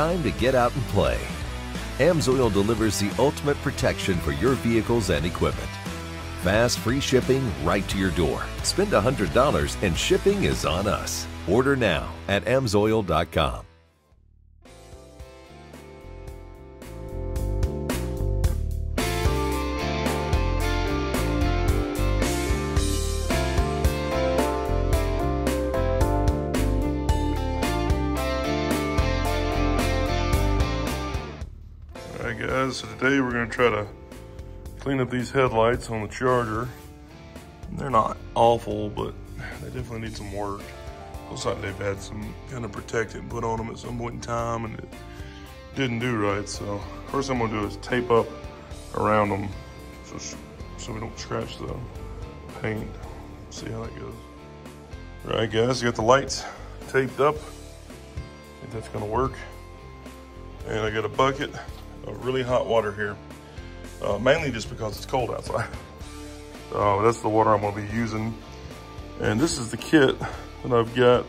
time to get out and play. AMSOIL delivers the ultimate protection for your vehicles and equipment. Fast, free shipping right to your door. Spend $100 and shipping is on us. Order now at AMSOIL.com. Alright guys, so today we're going to try to clean up these headlights on the Charger. They're not awful, but they definitely need some work. Looks like they've had some kind of protectant put on them at some point in time and it didn't do right. So first thing I'm going to do is tape up around them so we don't scratch the paint. See how that goes. Alright guys, got the lights taped up. I think that's going to work. And I got a bucket of really hot water here. Mainly just because it's cold outside. That's the water I'm gonna be using. And this is the kit that I've got.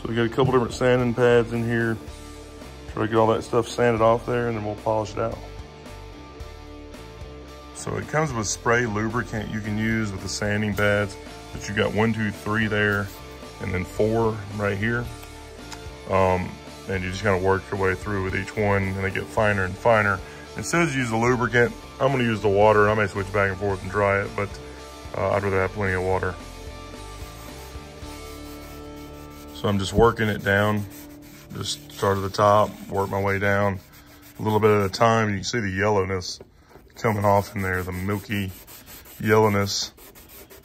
So we got a couple different sanding pads in here. Try to get all that stuff sanded off there and then we'll polish it out. So it comes with spray lubricant you can use with the sanding pads, but you got 1, 2, 3 there, and then 4 right here. And you just kind of work your way through with each one and they get finer and finer. It says use the lubricant. I'm going to use the water. I may switch back and forth and dry it, but I'd rather have plenty of water. So I'm just working it down. Just start at the top, work my way down a little bit at a time. You can see the yellowness coming off in there, the milky yellowness.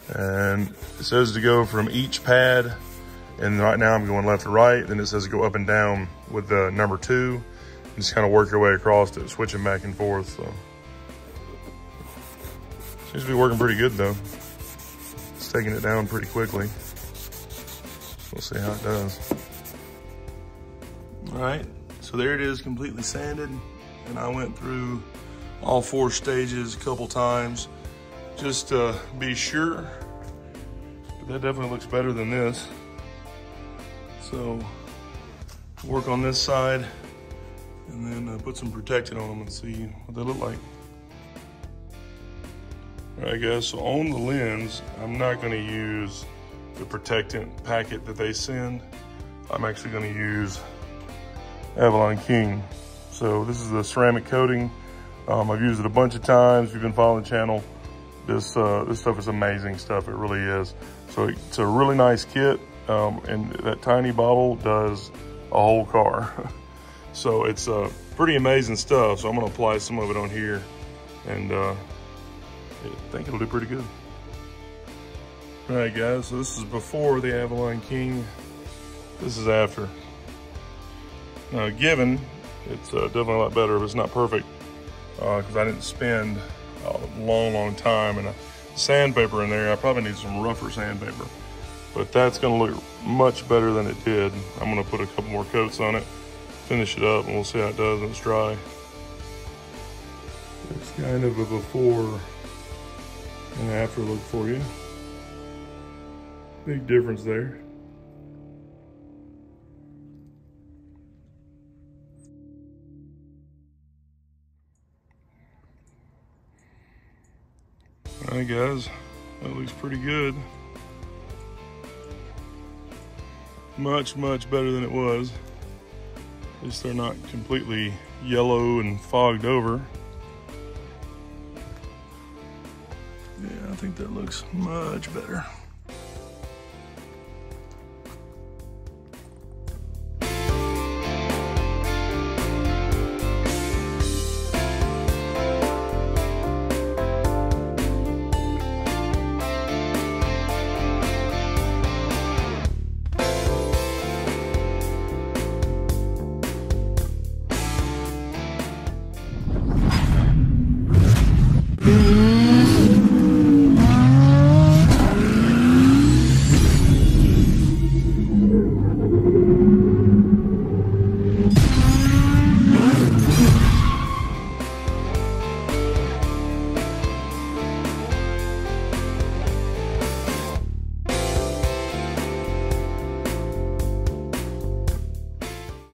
And it says to go from each pad. And right now I'm going left to right. Then it says to go up and down with the number 2. Just kind of work your way across it, switching back and forth. So seems to be working pretty good though. It's taking it down pretty quickly. We'll see how it does. All right, so there it is, completely sanded. And I went through all 4 stages a couple times just to be sure. But that definitely looks better than this. So work on this side. And then put some protectant on them and see what they look like. All right guys, so on the lens, I'm not gonna use the protectant packet that they send. I'm actually gonna use Avalon King. So this is the ceramic coating. I've used it a bunch of times. If you've been following the channel, this stuff is amazing stuff, it really is. So it's a really nice kit, and that tiny bottle does a whole car. So it's pretty amazing stuff. So I'm gonna apply some of it on here and I think it'll do pretty good. All right guys, so this is before the Avalon King. This is after. Now given, it's definitely a lot better, but it's not perfect because I didn't spend a long time and sandpaper in there. I probably need some rougher sandpaper, but that's gonna look much better than it did. I'm gonna put a couple more coats on it. Finish it up and we'll see how it does when it's dry. It's kind of a before and after look for you. Big difference there. All right guys, that looks pretty good. Much better than it was. At least they're not completely yellow and fogged over. Yeah, I think that looks much better.